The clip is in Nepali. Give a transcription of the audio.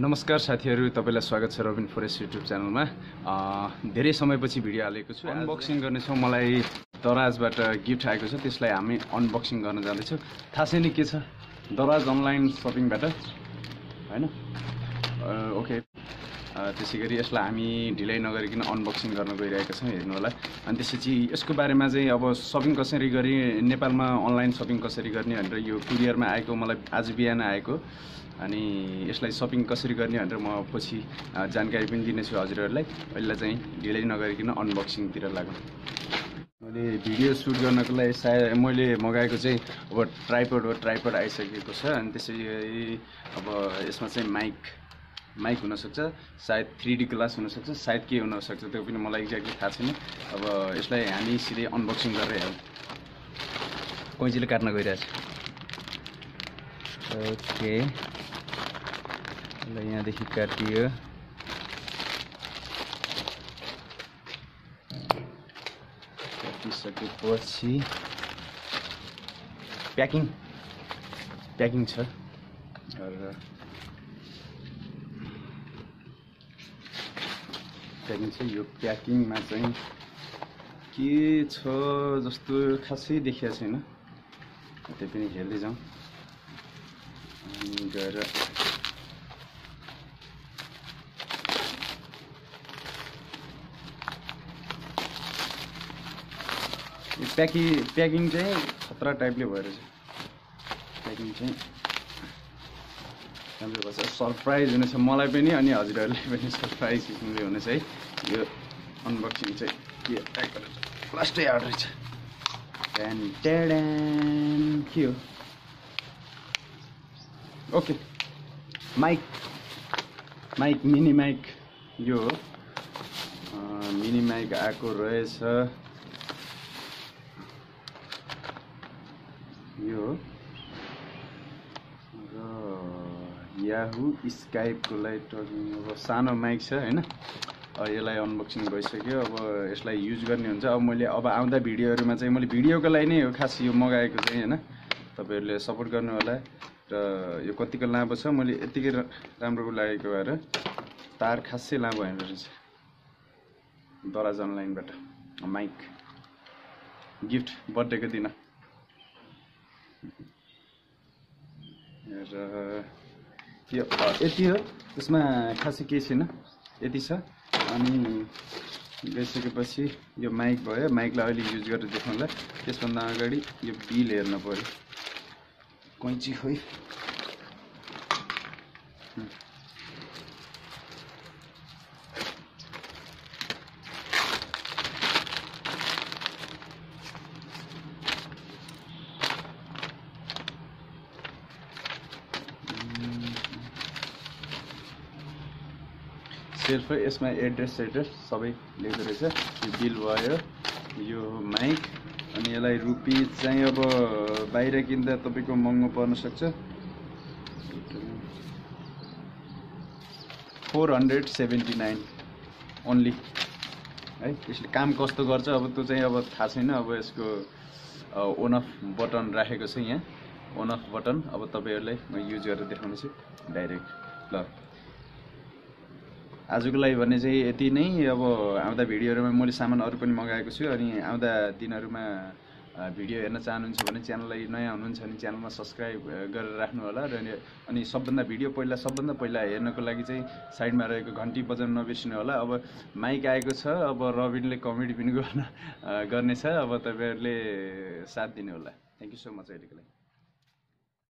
नमस्कार साथीहरु, तपाईलाई स्वागत छ रोबिन फोरेस्ट युट्युब च्यानलमा। धेरै समयपछि भिडियो हालेको छु। अनबक्सिङ गर्ने छौ। मलाई दराजबाट गिफ्ट आएको छ, त्यसलाई हामी अनबक्सिङ गर्न जाँदै छौ। थाहा छैन के छ दराज अनलाइन शपिङबाट, हैन? ओके, त्यसैगरी यसलाई हामी ढिलै नगरिकन अनबक्सिङ गर्न गइरहेका छौं, हेर्नु होला। अनि त्यसपछि यसको बारेमा चाहिँ अब शपिङ कसरी गरी, नेपालमा अनलाइन शपिङ कसरी गर्ने भनेर यो कुरियरमा आएको, मलाई आज बिहान आएको, अनि यसलाई शपिङ कसरी गर्ने भनेर म पछि जानकारी पनि दिनेछु हजुरहरूलाई। अहिले चाहिँ ढिलै नगरिकन अनबक्सिङतिर लागौं। मैले भिडियो सुट गर्नको लागि सायद मैले मगाएको चाहिँ अब ट्राइपोड हो। ट्राइपोड आइसकेको छ। अनि त्यसैगरी अब यसमा चाहिँ माइक हुन सक्छ, सायद 3D ग्लास हुन सक्छ, सायद के हुन सक्छ, त्यो पनि मलाई एक्ज्याक्टली थाहा छैन। अब यसलाई हामी सिधै अनबक्सिङ गरेर हेरौँ। कैँचीले काट्न गइरहेछ। ओके, ल यहाँदेखि काटियो। काटिसकेपछि प्याकिङ छ। यो प्याकिङमा चाहिँ के छ जस्तो खासै देखिएको छैन, त्यो पनि हेर्दै जाउँ। अनि गएर प्याकिङ चाहिँ खतरा टाइपले भएर छ। प्याकिङ चाहिँ राम्रो भएछ। सरप्राइज हुनेछ मलाई पनि, अनि हजुरहरूले पनि सरप्राइज किसिमले हुनेछ है। यो अनबक्सिङ चाहिँ के लास्टै आर्डर छ। के हो? Okay, mic mini mic. यो मिनी माइक आएको रहेछ। यो याहु स्काइपको लागि अब सानो माइक छ, हैन? यसलाई अनबक्सिङ भइसक्यो। अब यसलाई युज गर्ने हुन्छ। अब मैले अब आउँदा भिडियोहरूमा चाहिँ मैले भिडियोको लागि नै हो खास यो मगाएको चाहिँ, हैन? तपाईहरूले सपोर्ट गर्नु होला। र यो कतिको लामो छ? मैले यतिकै राम्रो लागेको भएर, तार खासै लामो होइन रहेछ। दराज अनलाइनबाट माइक गिफ्ट बर्थडेको दिन। र यो यति हो, त्यसमा खासै केही छैन, यति छ। अनि गइसकेपछि यो माइक भयो। माइकलाई अहिले युज गरेर देखाउँला। त्यसभन्दा अगाडि यो बिल हेर्नु पऱ्यो। कैँची खोइ। सेल्फ यसमा एड्रेस सबै लेख्दो रहेछ। यो बिल भयो, यो माइक, अनि यसलाई रुपी चाहिँ अब बाहिर किन्दा तपाईको महँगो पर्न सक्छ। 479 ओन्ली है। यसले काम कस्तो गर्छ अब त्यो चाहिँ अब थाहा छैन। अब यसको अन अफ बटन राखेको छ यहाँ, अन अफ बटन। अब तपाईहरुलाई म युज गरेर देखाउँछु डाइरेक्ट। ल, आजको लागि भने चाहिँ यति नै। अब आउँदा भिडियोहरूमा मैले सामान अरु पनि मगाएको छु। अनि आउँदा दिनहरूमा भिडियो हेर्न चाहनुहुन्छ भने, च्यानललाई नयाँ हुनुहुन्छ भने च्यानलमा सब्स्क्राइब गरेर राख्नु होला। र अनि सबभन्दा भिडियो सबभन्दा पहिला हेर्नको लागि चाहिँ साइडमा रहेको घन्टी बजाउन नबिर्सिनु होला। अब माइक आएको छ। अब रबिनले कमेडी पनि गर्नेछ। अब तपाईहरुले साथ दिनु होला। थ्यांक यू सो मच अहिलेको लागि।